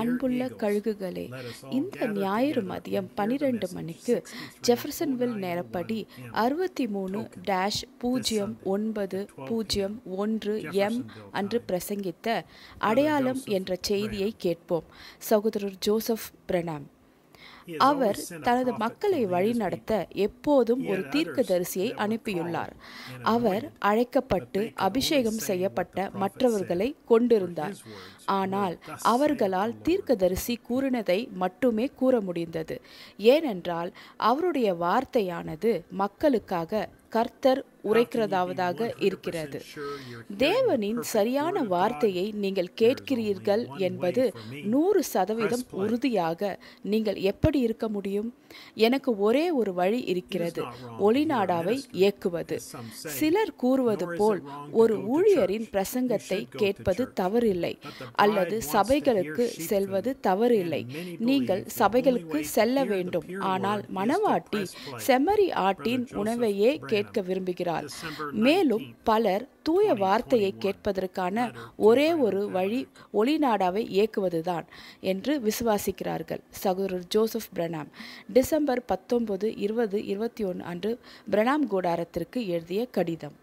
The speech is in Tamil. அன்புள்ள கழுகுகளே, இந்த ஞாயிறு மதியம் 12 மணிக்கு ஜெஃபர்சன்வில் நேரப்படி 63-0901 அன்று பிரசங்கித்த அடையாளம் என்ற செய்தியை கேட்போம். சகோதரர் ஜோசப் பிரணாம் அவர் தனது மக்களை வழிநடத்த எப்போதும் ஒரு தீர்க்கதரிசியை அனுப்பியுள்ளார். அவர் அழைக்கப்பட்டு அபிஷேகம் செய்யப்பட்ட மற்றவர்களை கொண்டிருந்தார். ஆனால் அவர்களால் தீர்க்கதரிசி கூறினதை மட்டுமே கூற முடிந்தது. ஏனென்றால் அவருடைய வார்த்தையானது மக்களுக்காக கர்த்தர் உரைக்கிறதாவதாக இருக்கிறது. தேவனின் சரியான வார்த்தையை நீங்கள் கேட்கிறீர்கள் என்பது 100% உறுதியாக நீங்கள் எப்படி இருக்க முடியும்? எனக்கு ஒரே ஒரு வழி இருக்கிறது, ஒளிநாடாவை இயக்குவது. சிலர் கூறுவது போல் ஒரு ஊழியரின் பிரசங்கத்தை கேட்பது தவறில்லை அல்லது சபைகளுக்கு செல்வது தவறில்லை. நீங்கள் சபைகளுக்கு செல்ல வேண்டும். ஆனால் மணவாட்டி செமரி ஆட்டின் உணவையே கேட்க விரும்புகிறார். மேலும் பலர் தூய வார்த்தையை கேட்பதற்கான ஒரே ஒரு வழி ஒளிநாடாவை இயக்குவதுதான் என்று விசுவாசிக்கிறார்கள். சகோதரர் ஜோசப் பிரணாம் டிசம்பர் 19, 20, 21 அன்று பிரணாம் கூடாரத்திற்கு எழுதிய கடிதம்.